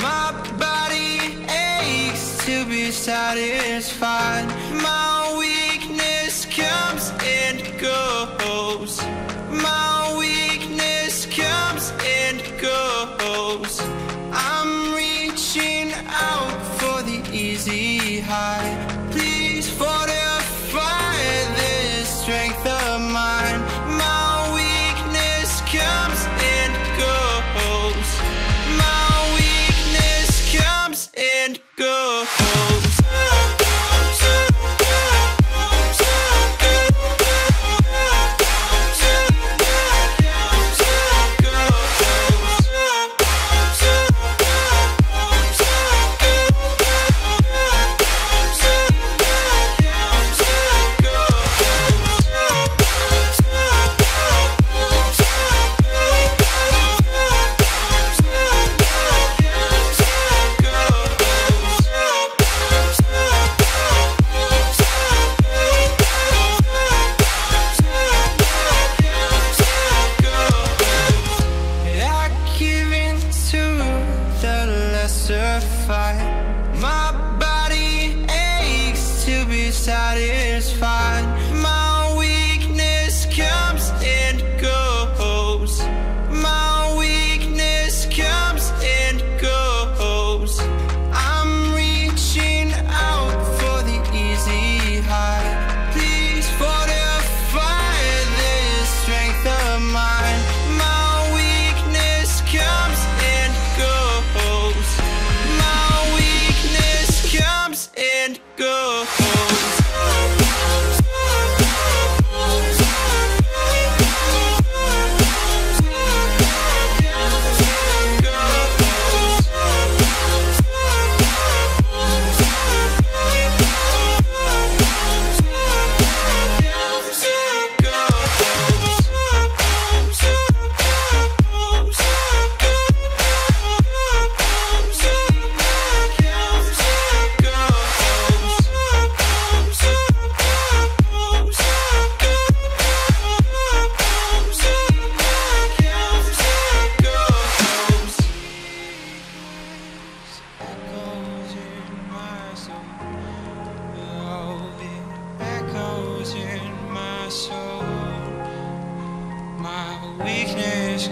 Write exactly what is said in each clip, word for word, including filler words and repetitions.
My body aches to be satisfied. My weakness comes and goes. My weakness comes and goes. I'm reaching out for the easy high. Please fortify this strength of mine. My weakness comes and goes. Satisfied. My weakness comes and goes. My weakness comes and goes. I'm reaching out for the easy high. Please fortify this strength of mine. My weakness comes and goes. My weakness comes and goes.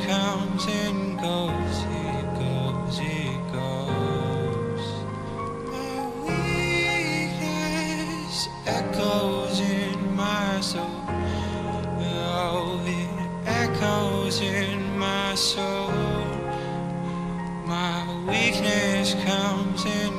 Comes and goes, it goes, it goes. My weakness echoes in my soul. Oh, it echoes in my soul. My weakness comes and